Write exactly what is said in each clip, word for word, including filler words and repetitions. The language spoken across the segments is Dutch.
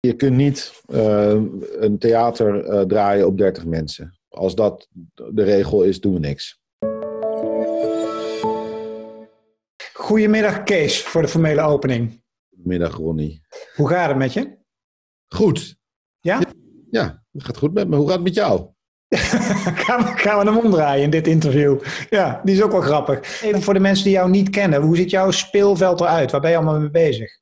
Je kunt niet uh, een theater uh, draaien op dertig mensen. Als dat de regel is, doen we niks. Goedemiddag Kees, voor de formele opening. Goedemiddag Ronnie. Hoe gaat het met je? Goed. Ja? Ja, het gaat goed met me. Hoe gaat het met jou? gaan, we, gaan we hem omdraaien in dit interview. Ja, die is ook wel grappig. Even voor de mensen die jou niet kennen. Hoe ziet jouw speelveld eruit? Waar ben je allemaal mee bezig?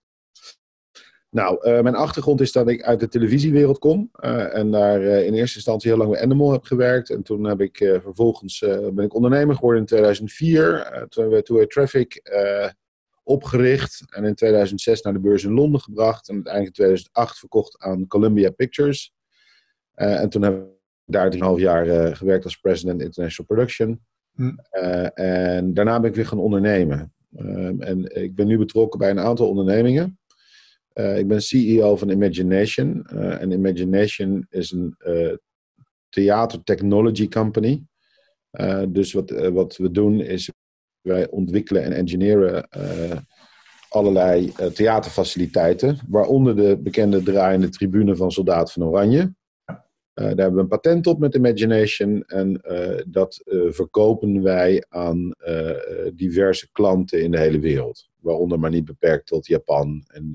Nou, uh, mijn achtergrond is dat ik uit de televisiewereld kom. Uh, en daar uh, in eerste instantie heel lang bij Endemol heb gewerkt. En toen heb ik uh, vervolgens uh, ben ik ondernemer geworden in tweeduizend vier. Uh, toen hebben we Two Way Traffic uh, opgericht. En in tweeduizend zes naar de beurs in Londen gebracht. En uiteindelijk in tweeduizend acht verkocht aan Columbia Pictures. Uh, en toen heb ik daar een half jaar uh, gewerkt als president International Production. Hm. Uh, en daarna ben ik weer gaan ondernemen. Uh, en ik ben nu betrokken bij een aantal ondernemingen. Uh, ik ben C E O van Imagination. Uh, en Imagination is een uh, theater technology company. Uh, dus wat, uh, wat we doen is, wij ontwikkelen en engineeren uh, allerlei uh, theaterfaciliteiten. Waaronder de bekende draaiende tribune van Soldaat van Oranje. Uh, daar hebben we een patent op met Imagination. En uh, dat uh, verkopen wij aan uh, diverse klanten in de hele wereld. Waaronder maar niet beperkt tot Japan en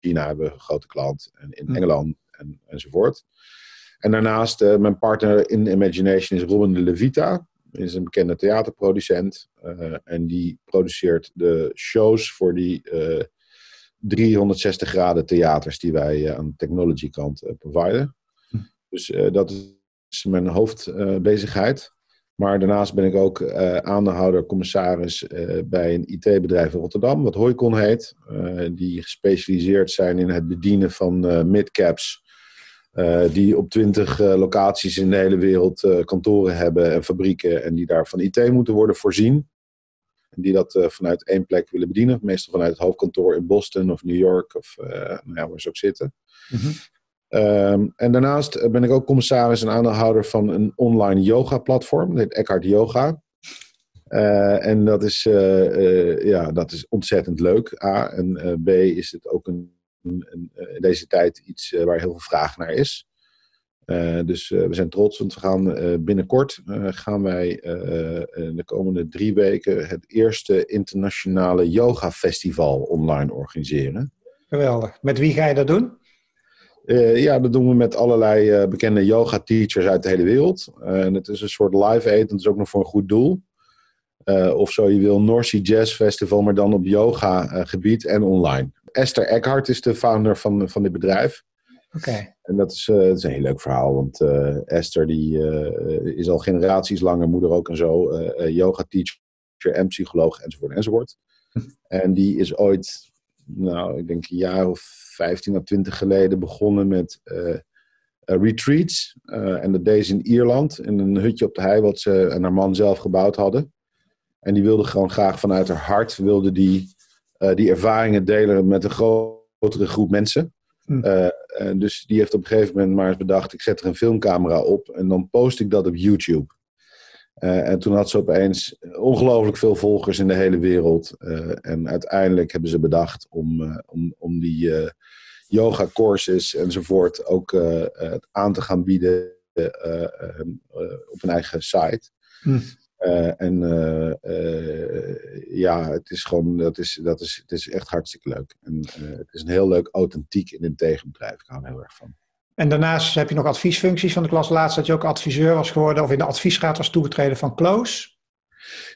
China hebben we een grote klant, en in Engeland en, enzovoort. En daarnaast, uh, mijn partner in Imagination is Robin de Levita. Is een bekende theaterproducent. Uh, en die produceert de shows voor die uh, driehonderdzestig graden theaters die wij uh, aan de technology kant uh, providen. Hm. Dus uh, dat is mijn hoofdbezigheid. Uh, maar daarnaast ben ik ook uh, aandeelhouder, commissaris uh, bij een I T-bedrijf in Rotterdam, wat Hoycon heet. Uh, die gespecialiseerd zijn in het bedienen van uh, midcaps. Uh, die op twintig uh, locaties in de hele wereld uh, kantoren hebben en fabrieken. En die daar van I T moeten worden voorzien. En die dat uh, vanuit één plek willen bedienen. Meestal vanuit het hoofdkantoor in Boston of New York of uh, nou ja, waar ze ook zitten. Mm-hmm. Um, en daarnaast ben ik ook commissaris en aandeelhouder van een online yoga platform. Dat heet Eckhart Yoga. Uh, en dat is, uh, uh, ja, dat is ontzettend leuk. A. En uh, B. is het ook een, een, een, in deze tijd iets uh, waar heel veel vraag naar is. Uh, dus uh, we zijn trots, want we gaan uh, binnenkort uh, gaan wij uh, in de komende drie weken het eerste internationale yoga festival online organiseren. Geweldig. Met wie ga je dat doen? Uh, ja, dat doen we met allerlei uh, bekende yoga-teachers uit de hele wereld. Uh, en het is een soort live-aid, dat is ook nog voor een goed doel. Uh, of zo je wil, North Sea Jazz Festival, maar dan op yoga-gebied uh, en online. Esther Eckhart is de founder van, van dit bedrijf. Oké. Okay. En dat is, uh, dat is een heel leuk verhaal, want uh, Esther die, uh, is al generaties langer moeder ook en zo. Uh, yoga-teacher en psycholoog, enzovoort, enzovoort. En die is ooit, nou, ik denk een jaar of vijftien à twintig geleden begonnen met uh, retreats. Uh, en dat deed ze in Ierland, in een hutje op de hei, wat ze en haar man zelf gebouwd hadden. En die wilde gewoon graag vanuit haar hart, wilde die, uh, die ervaringen delen met een grotere groep mensen. Mm. Uh, en dus die heeft op een gegeven moment maar eens bedacht, ik zet er een filmcamera op en dan post ik dat op YouTube. Uh, en toen had ze opeens ongelooflijk veel volgers in de hele wereld. Uh, en uiteindelijk hebben ze bedacht om, uh, om, om die uh, yoga-courses enzovoort ook uh, uh, aan te gaan bieden uh, uh, uh, op een eigen site. Mm. Uh, en uh, uh, ja, het is gewoon, dat is, dat is, het is echt hartstikke leuk. En, uh, het is een heel leuk, authentiek en integer bedrijf. Ik hou er heel erg van. En daarnaast heb je nog adviesfuncties, want ik las laatst dat je ook adviseur was geworden of in de adviesraad was toegetreden van Close.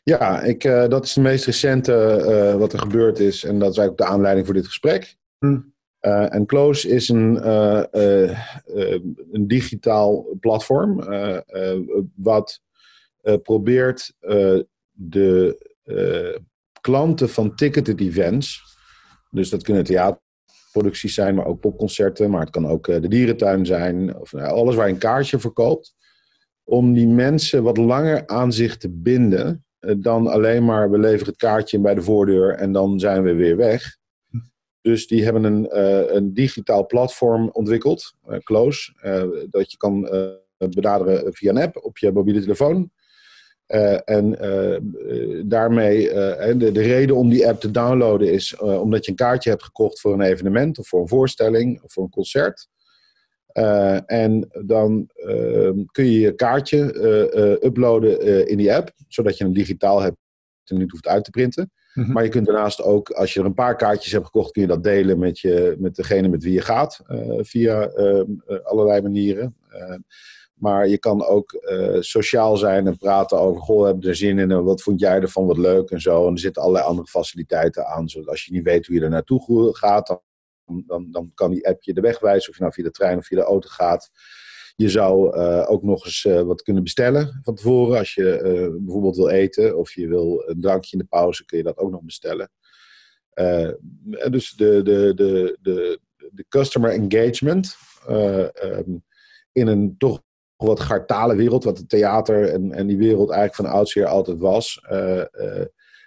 Ja, ik, uh, dat is het meest recente uh, wat er gebeurd is en dat is eigenlijk de aanleiding voor dit gesprek. Hm. Uh, en Close is een, uh, uh, uh, een digitaal platform uh, uh, wat uh, probeert uh, de uh, klanten van ticketed events, dus dat kunnen theater, producties zijn, maar ook popconcerten, maar het kan ook de dierentuin zijn, of alles waar je een kaartje verkoopt, om die mensen wat langer aan zich te binden dan alleen maar we leveren het kaartje bij de voordeur en dan zijn we weer weg. Dus die hebben een, uh, een digitaal platform ontwikkeld, uh, Close, uh, dat je kan uh, benaderen via een app op je mobiele telefoon. Uh, en uh, daarmee, uh, de, de reden om die app te downloaden is uh, omdat je een kaartje hebt gekocht voor een evenement of voor een voorstelling of voor een concert. Uh, en dan uh, kun je je kaartje uh, uh, uploaden uh, in die app, zodat je hem digitaal hebt en niet hoeft uit te printen. Mm-hmm. Maar je kunt daarnaast ook, als je er een paar kaartjes hebt gekocht, kun je dat delen met, je, met degene met wie je gaat, uh, via uh, allerlei manieren. Uh, Maar je kan ook uh, sociaal zijn en praten over, goh, heb je er zin in en wat vond jij ervan, wat leuk en zo. En er zitten allerlei andere faciliteiten aan, zodat als je niet weet hoe je er naartoe gaat, dan, dan, dan kan die app je de weg wijzen, of je nou via de trein of via de auto gaat. Je zou uh, ook nog eens uh, wat kunnen bestellen van tevoren. Als je uh, bijvoorbeeld wil eten of je wil een drankje in de pauze, kun je dat ook nog bestellen. Uh, dus de, de, de, de, de customer engagement uh, um, in een toch wat gartale wereld, wat het theater en, en die wereld eigenlijk van oudsher altijd was, uh, uh,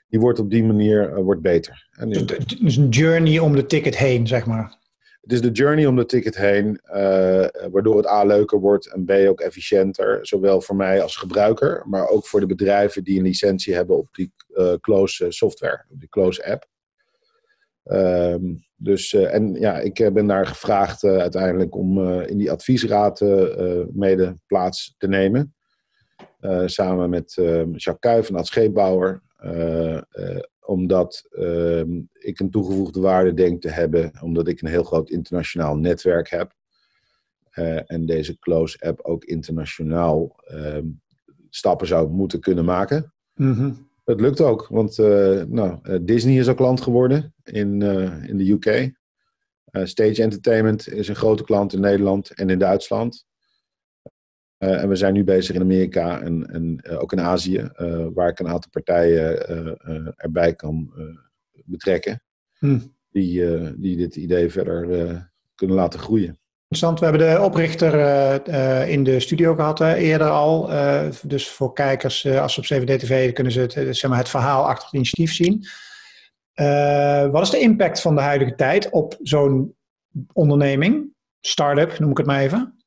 die wordt op die manier uh, wordt beter. En nu, het is een journey om de ticket heen, zeg maar. Het is de journey om de ticket heen, uh, waardoor het A leuker wordt en B ook efficiënter, zowel voor mij als gebruiker, maar ook voor de bedrijven die een licentie hebben op die uh, Close software, op die Close app. Um, dus, uh, en ja, ik ben daar gevraagd uh, uiteindelijk om uh, in die adviesraad uh, mede plaats te nemen. Uh, samen met uh, Jacques Kuif en Ad Scheepbouwer. Uh, uh, omdat uh, ik een toegevoegde waarde denk te hebben. Omdat ik een heel groot internationaal netwerk heb. Uh, en deze Close-app ook internationaal uh, stappen zou moeten kunnen maken. Mm-hmm. Het lukt ook, want uh, nou, uh, Disney is al klant geworden in, uh, in de U K. Uh, Stage Entertainment is een grote klant in Nederland en in Duitsland. Uh, en we zijn nu bezig in Amerika en, en uh, ook in Azië, uh, waar ik een aantal partijen uh, uh, erbij kan uh, betrekken. Hm. Die, uh, die dit idee verder uh, kunnen laten groeien. Interessant, we hebben de oprichter uh, uh, in de studio gehad uh, eerder al. Uh, dus voor kijkers, uh, als ze op zeven D T V kunnen ze het, zeg maar, het verhaal achter het initiatief zien. Uh, wat is de impact van de huidige tijd op zo'n onderneming? Start-up, noem ik het maar even.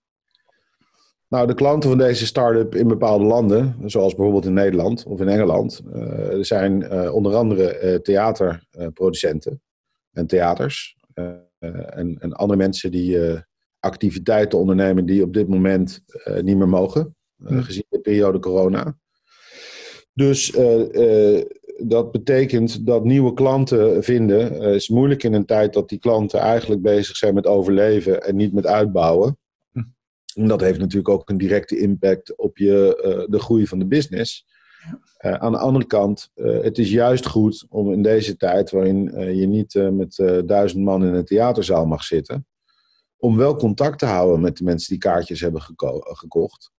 Nou, de klanten van deze start-up in bepaalde landen, zoals bijvoorbeeld in Nederland of in Engeland, uh, zijn uh, onder andere uh, theaterproducenten en theaters uh, en, en andere mensen die Uh, activiteiten ondernemen die op dit moment uh, niet meer mogen, uh, gezien de periode corona. Dus uh, uh, dat betekent dat nieuwe klanten vinden, uh, is moeilijk in een tijd dat die klanten eigenlijk bezig zijn met overleven en niet met uitbouwen. En dat heeft natuurlijk ook een directe impact op je, uh, de groei van de business. Uh, aan de andere kant, uh, het is juist goed om in deze tijd, waarin uh, je niet uh, met uh, duizend man in een theaterzaal mag zitten, om wel contact te houden met de mensen die kaartjes hebben geko- gekocht.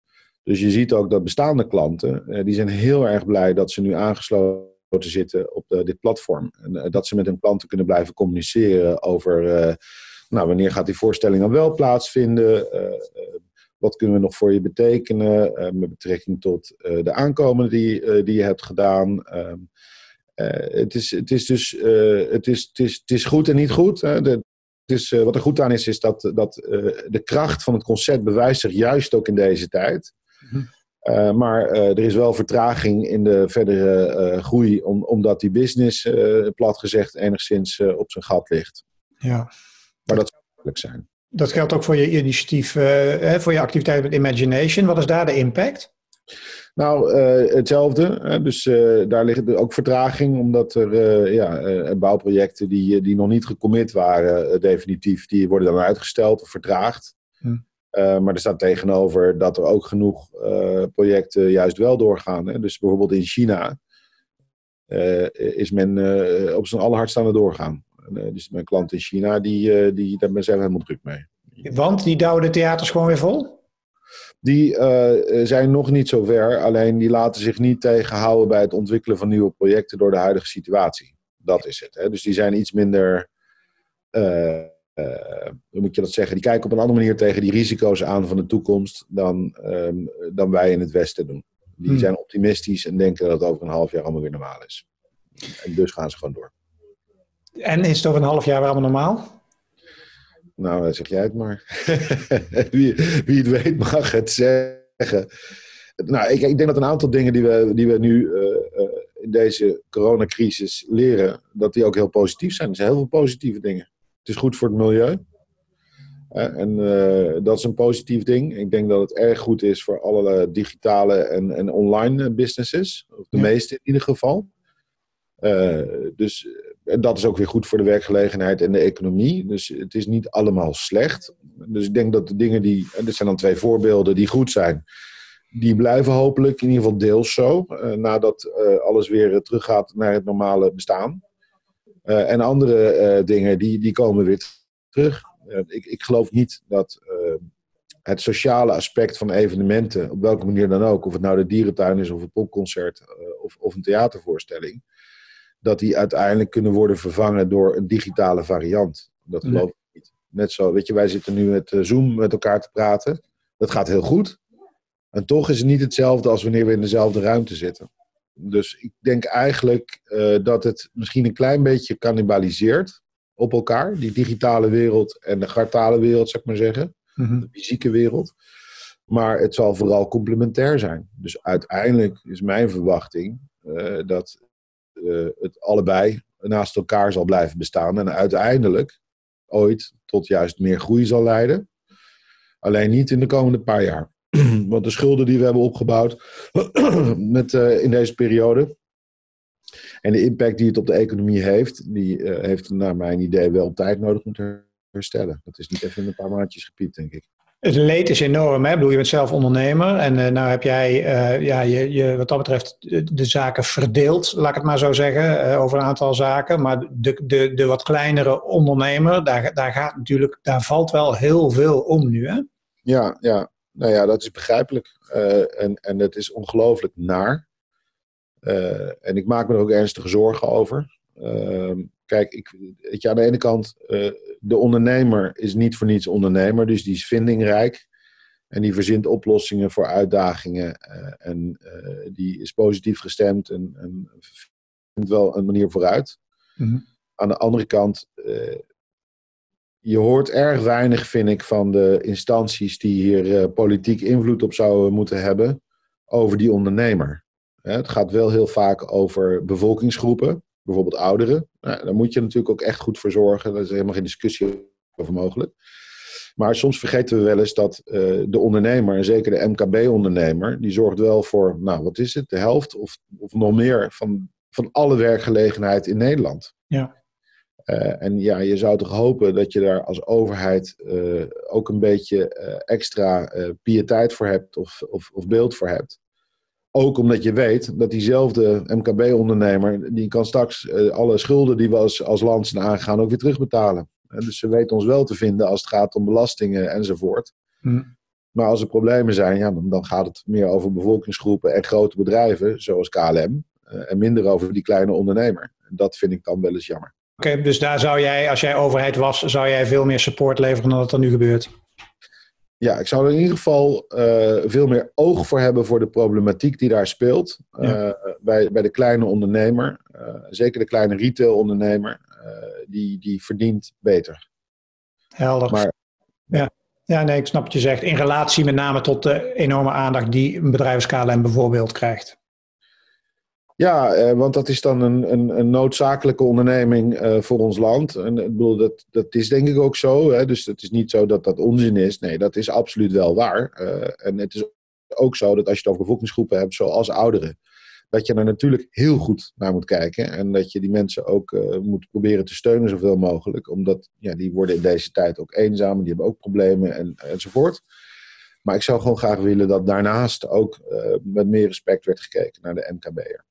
Dus je ziet ook dat bestaande klanten, Eh, die zijn heel erg blij dat ze nu aangesloten zitten op de, dit platform. En uh, dat ze met hun klanten kunnen blijven communiceren over, Uh, nou, wanneer gaat die voorstelling dan wel plaatsvinden? Uh, uh, wat kunnen we nog voor je betekenen? Uh, met betrekking tot uh, de aankomen die, uh, die je hebt gedaan. Uh, uh, het, is, het is dus uh, het is, het is, het is goed en niet goed. Hè? De, Dus uh, wat er goed aan is, is dat, dat uh, de kracht van het concept bewijst zich juist ook in deze tijd. Mm-hmm. Uh, maar uh, er is wel vertraging in de verdere uh, groei, om, omdat die business, uh, plat gezegd, enigszins uh, op zijn gat ligt. Ja. Maar dat zou mogelijk zijn. Dat geldt ook voor je initiatief, uh, hè, voor je activiteit met Imagination. Wat is daar de impact? Nou, uh, hetzelfde. Uh, dus uh, daar ligt ook vertraging, omdat er uh, ja, uh, bouwprojecten die, die nog niet gecommit waren, uh, definitief, die worden dan uitgesteld of vertraagd. Hm. Uh, maar er staat tegenover dat er ook genoeg uh, projecten juist wel doorgaan. Hè? Dus bijvoorbeeld in China uh, is men uh, op zijn allerhardst aan het doorgaan. Uh, dus mijn klant in China, die, uh, die, daar zijn we helemaal druk mee. Want die douwen de theaters gewoon weer vol? Die uh, zijn nog niet zo ver, alleen die laten zich niet tegenhouden bij het ontwikkelen van nieuwe projecten door de huidige situatie. Dat is het. Hè? Dus die zijn iets minder, uh, uh, hoe moet je dat zeggen, die kijken op een andere manier tegen die risico's aan van de toekomst dan, um, dan wij in het Westen doen. Die hmm. zijn optimistisch en denken dat het over een half jaar allemaal weer normaal is. En dus gaan ze gewoon door. En is het over een half jaar weer allemaal normaal? Nou, zeg jij het maar. wie, wie het weet mag het zeggen. nou, ik, ik denk dat een aantal dingen die we, die we nu uh, uh, in deze coronacrisis leren, dat die ook heel positief zijn. Er zijn heel veel positieve dingen. Het is goed voor het milieu. Uh, en uh, dat is een positief ding. Ik denk dat het erg goed is voor alle digitale en, en online businesses. De ja. meeste in ieder geval. Uh, dus en dat is ook weer goed voor de werkgelegenheid en de economie. Dus het is niet allemaal slecht. Dus ik denk dat de dingen die... En dit zijn dan twee voorbeelden die goed zijn. Die blijven hopelijk in ieder geval deels zo. Uh, nadat uh, alles weer teruggaat naar het normale bestaan. Uh, en andere uh, dingen die, die komen weer terug. Uh, ik, ik geloof niet dat uh, het sociale aspect van evenementen, op welke manier dan ook, of het nou de dierentuin is of een popconcert uh, of, of een theatervoorstelling, dat die uiteindelijk kunnen worden vervangen door een digitale variant. Dat geloof nee. ik niet. Net zo, weet je, wij zitten nu met Zoom met elkaar te praten. Dat gaat heel goed. En toch is het niet hetzelfde als wanneer we in dezelfde ruimte zitten. Dus ik denk eigenlijk uh, dat het misschien een klein beetje kannibaliseert op elkaar. Die digitale wereld en de gartale wereld, zou ik maar zeggen. Mm-hmm. De fysieke wereld. Maar het zal vooral complementair zijn. Dus uiteindelijk is mijn verwachting uh, dat... Uh, het allebei naast elkaar zal blijven bestaan. En uiteindelijk ooit tot juist meer groei zal leiden. Alleen niet in de komende paar jaar. Want de schulden die we hebben opgebouwd met, uh, in deze periode. En de impact die het op de economie heeft. Die uh, heeft naar mijn idee wel tijd nodig om te herstellen. Dat is niet even in een paar maandjes gepiept, denk ik. Het leed is enorm, hè? Ik bedoel, je bent zelf ondernemer en uh, nou heb jij uh, ja, je, je, wat dat betreft de, de zaken verdeeld, laat ik het maar zo zeggen, uh, over een aantal zaken. Maar de, de, de wat kleinere ondernemer, daar, daar gaat natuurlijk, daar valt wel heel veel om nu, hè? Ja, ja. Nou ja, dat is begrijpelijk uh, en, en het is ongelooflijk naar. Uh, en ik maak me er ook ernstige zorgen over. Uh, kijk, ik, weet je, aan de ene kant, uh, de ondernemer is niet voor niets ondernemer, dus die is vindingrijk en die verzint oplossingen voor uitdagingen uh, en uh, die is positief gestemd en, en vindt wel een manier vooruit. Mm-hmm. Aan de andere kant, uh, je hoort erg weinig, vind ik, van de instanties die hier uh, politiek invloed op zouden moeten hebben over die ondernemer. Uh, het gaat wel heel vaak over bevolkingsgroepen. Bijvoorbeeld ouderen. Nou, daar moet je natuurlijk ook echt goed voor zorgen. Daar is helemaal geen discussie over mogelijk. Maar soms vergeten we wel eens dat uh, de ondernemer, en zeker de M K B-ondernemer, die zorgt wel voor, nou wat is het, de helft of, of nog meer van, van alle werkgelegenheid in Nederland. Ja. Uh, en ja, je zou toch hopen dat je daar als overheid uh, ook een beetje uh, extra uh, piëteit voor hebt of, of, of beeld voor hebt. Ook omdat je weet dat diezelfde M K B-ondernemer, die kan straks alle schulden die we als, als land zijn aangegaan ook weer terugbetalen. Dus ze weet ons wel te vinden als het gaat om belastingen enzovoort. Mm. Maar als er problemen zijn, ja, dan, dan gaat het meer over bevolkingsgroepen en grote bedrijven, zoals K L M, en minder over die kleine ondernemer. Dat vind ik dan wel eens jammer. Oké, okay, dus daar zou jij, als jij overheid was, zou jij veel meer support leveren dan dat er nu gebeurt? Ja, ik zou er in ieder geval uh, veel meer oog voor hebben voor de problematiek die daar speelt. Uh, ja. bij, bij de kleine ondernemer, uh, zeker de kleine retailondernemer, uh, die, die verdient beter. Helder. Maar, ja. ja, nee, ik snap wat je zegt. In relatie met name tot de enorme aandacht die een bedrijf als K L M bijvoorbeeld krijgt. Ja, eh, want dat is dan een, een, een noodzakelijke onderneming eh, voor ons land. En, ik bedoel, dat, dat is denk ik ook zo. Hè? Dus het is niet zo dat dat onzin is. Nee, dat is absoluut wel waar. Uh, en het is ook zo dat als je het over bevolkingsgroepen hebt, zoals ouderen, dat je er natuurlijk heel goed naar moet kijken. En dat je die mensen ook uh, moet proberen te steunen zoveel mogelijk. Omdat ja, die worden in deze tijd ook eenzaam. Die hebben ook problemen en, enzovoort. Maar ik zou gewoon graag willen dat daarnaast ook uh, met meer respect werd gekeken naar de M K B'er.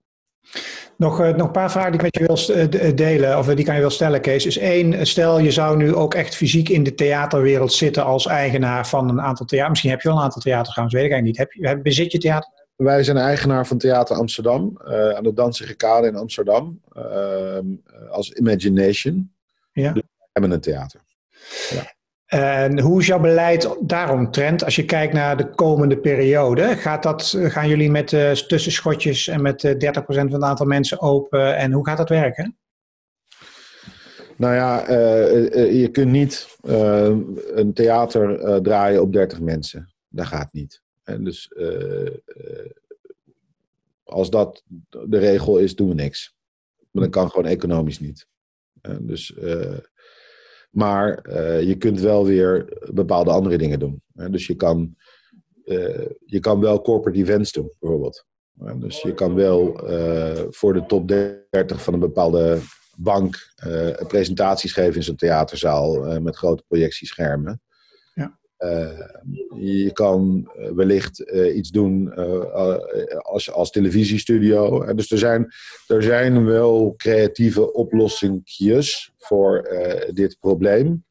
Nog, nog een paar vragen die ik met je wil delen, of die kan je wel stellen, Kees. Dus één, stel je zou nu ook echt fysiek in de theaterwereld zitten als eigenaar van een aantal theaters. Misschien heb je wel een aantal theaters, dat weet ik eigenlijk niet. Heb je, bezit je theater? Wij zijn eigenaar van Theater Amsterdam, uh, aan de Dansige Kade in Amsterdam, uh, als Imagination. Ja. Dus we hebben een theater. Ja. En hoe is jouw beleid daaromtrent als je kijkt naar de komende periode? Gaat dat, gaan jullie met uh, tussenschotjes en met uh, dertig procent van het aantal mensen open? En hoe gaat dat werken? Nou ja, uh, uh, je kunt niet uh, een theater uh, draaien op dertig mensen. Dat gaat niet. En dus uh, uh, als dat de regel is, doen we niks. Maar dat kan gewoon economisch niet. En dus, uh, maar uh, je kunt wel weer bepaalde andere dingen doen. En dus je kan, uh, je kan wel corporate events doen, bijvoorbeeld. En dus je kan wel uh, voor de top dertig van een bepaalde bank uh, presentaties geven in zo'n theaterzaal uh, met grote projectieschermen. Ja. Uh, je kan wellicht uh, iets doen uh, als, als televisiestudio. Uh, dus er zijn, er zijn wel creatieve oplossingjes voor uh, dit probleem.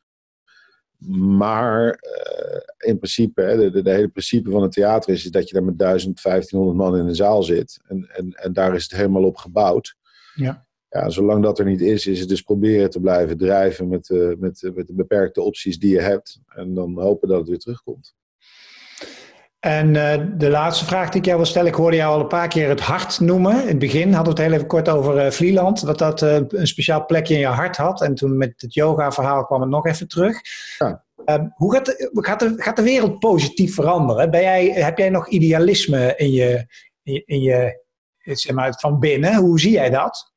Maar uh, in principe, hè, de, de, de hele principe van het theater is, is dat je daar met duizend, vijftienhonderd man in een zaal zit. En, en, en daar is het helemaal op gebouwd. Ja. Ja, zolang dat er niet is, is het dus proberen te blijven drijven met, uh, met, met de beperkte opties die je hebt. En dan hopen dat het weer terugkomt. En uh, de laatste vraag die ik jou wil stellen. Ik hoorde jou al een paar keer het hart noemen. In het begin hadden we het heel even kort over uh, Vlieland. Dat dat uh, een speciaal plekje in je hart had. En toen met het yoga verhaal kwam het nog even terug. Ja. Uh, hoe gaat de, gaat, de, gaat de wereld positief veranderen? Ben jij, heb jij nog idealisme in je, in, in je, zeg maar, van binnen? Hoe zie jij dat?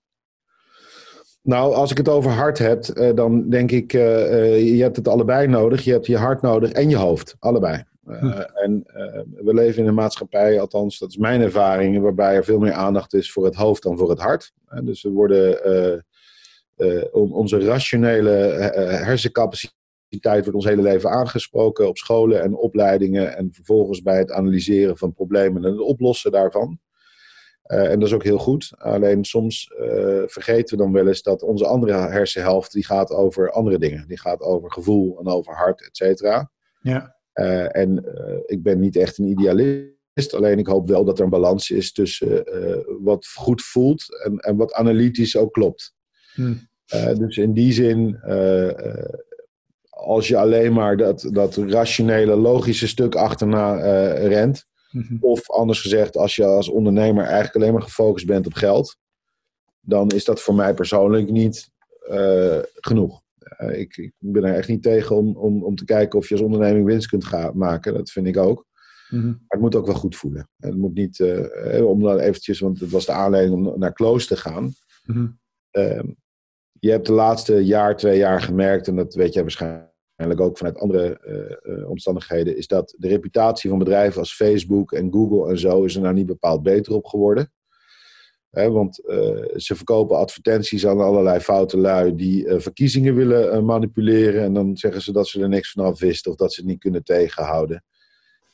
Nou, als ik het over hart heb, uh, dan denk ik, uh, uh, je hebt het allebei nodig. Je hebt je hart nodig en je hoofd, allebei. Uh, hm. En uh, we leven in een maatschappij, althans dat is mijn ervaring, waarbij er veel meer aandacht is voor het hoofd dan voor het hart. Uh, dus we worden, uh, uh, on- onze rationele hersencapaciteit wordt ons hele leven aangesproken op scholen en opleidingen en vervolgens bij het analyseren van problemen en het oplossen daarvan. Uh, en dat is ook heel goed. Alleen soms uh, vergeten we dan wel eens dat onze andere hersenhelft, die gaat over andere dingen. Die gaat over gevoel en over hart, et cetera. Ja. Uh, en uh, ik ben niet echt een idealist. Alleen ik hoop wel dat er een balans is tussen uh, wat goed voelt en, en wat analytisch ook klopt. Hm. Uh, dus in die zin, uh, uh, als je alleen maar dat, dat rationele, logische stuk achterna uh, rent. Mm-hmm. Of anders gezegd, als je als ondernemer eigenlijk alleen maar gefocust bent op geld, dan is dat voor mij persoonlijk niet uh, genoeg. Uh, ik, ik ben er echt niet tegen om, om, om te kijken of je als onderneming winst kunt gaan maken. Dat vind ik ook. Mm-hmm. Maar het moet ook wel goed voelen. Het moet niet, uh, om dan eventjes, want het was de aanleiding om naar Close te gaan. Mm-hmm. Uh, je hebt de laatste jaar, twee jaar gemerkt, en dat weet jij waarschijnlijk. Ook vanuit andere uh, uh, omstandigheden, is dat de reputatie van bedrijven als Facebook en Google en zo is er nou niet bepaald beter op geworden. Hè, want uh, ze verkopen advertenties aan allerlei foute lui die uh, verkiezingen willen uh, manipuleren en dan zeggen ze dat ze er niks vanaf wisten of dat ze het niet kunnen tegenhouden.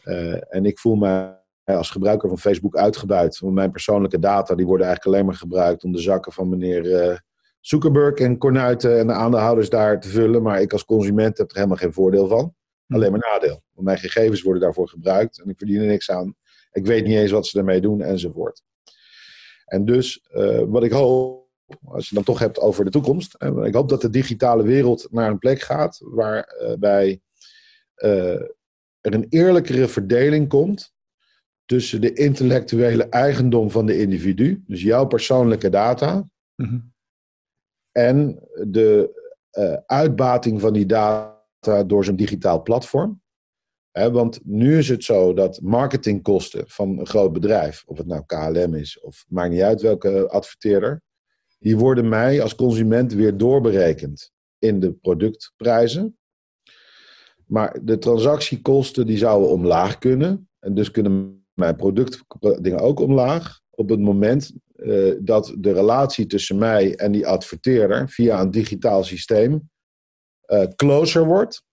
Uh, en ik voel mij als gebruiker van Facebook uitgebuit, want mijn persoonlijke data die worden eigenlijk alleen maar gebruikt om de zakken van meneer Uh, Zuckerberg en Cornuiten en de aandeelhouders daar te vullen. Maar ik als consument heb er helemaal geen voordeel van. Alleen maar nadeel. Want mijn gegevens worden daarvoor gebruikt. En ik verdien er niks aan. Ik weet niet eens wat ze daarmee doen enzovoort. En dus uh, wat ik hoop, als je dan toch hebt over de toekomst. Uh, ik hoop dat de digitale wereld naar een plek gaat. Waarbij uh, uh, er een eerlijkere verdeling komt. Tussen de intellectuele eigendom van de individu. Dus jouw persoonlijke data. Mm-hmm. En de uh, uitbating van die data door zo'n digitaal platform. He, want nu is het zo dat marketingkosten van een groot bedrijf, of het nou K L M is of maakt niet uit welke adverteerder, die worden mij als consument weer doorberekend in de productprijzen. Maar de transactiekosten die zouden omlaag kunnen. En dus kunnen mijn productdingen ook omlaag op het moment Uh, dat de relatie tussen mij en die adverteerder via een digitaal systeem uh, closer wordt.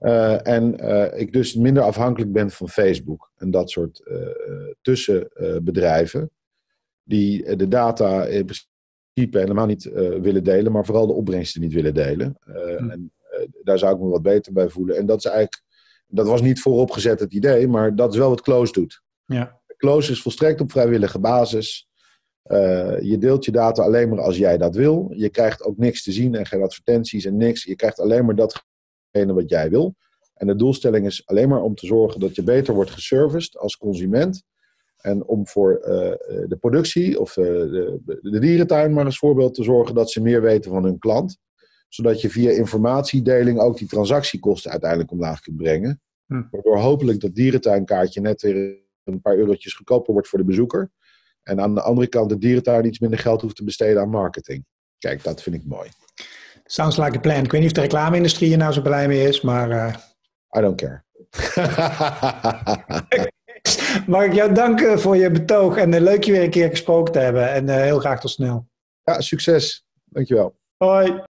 Uh, en uh, ik dus minder afhankelijk ben van Facebook en dat soort uh, tussenbedrijven. Uh, die uh, de data in principe helemaal niet uh, willen delen, maar vooral de opbrengsten niet willen delen. Uh, hmm. En uh, daar zou ik me wat beter bij voelen. En dat is eigenlijk, dat was niet vooropgezet het idee, maar dat is wel wat Close doet. Ja. Close is volstrekt op vrijwillige basis. Uh, je deelt je data alleen maar als jij dat wil. Je krijgt ook niks te zien en geen advertenties en niks. Je krijgt alleen maar datgene wat jij wil. En de doelstelling is alleen maar om te zorgen dat je beter wordt geserviced als consument. En om voor uh, de productie of uh, de, de dierentuin maar als voorbeeld te zorgen dat ze meer weten van hun klant. Zodat je via informatiedeling ook die transactiekosten uiteindelijk omlaag kunt brengen. Hm. Waardoor hopelijk dat dierentuinkaartje net weer een paar eurotjes goedkoper wordt voor de bezoeker. En aan de andere kant de dierentuin iets minder geld hoeft te besteden aan marketing. Kijk, dat vind ik mooi. Sounds like a plan. Ik weet niet of de reclame-industrie er nou zo blij mee is, maar... Uh... I don't care. Mag ik jou danken voor je betoog en uh, leuk je weer een keer gesproken te hebben. En uh, heel graag tot snel. Ja, succes. Dankjewel. Hoi.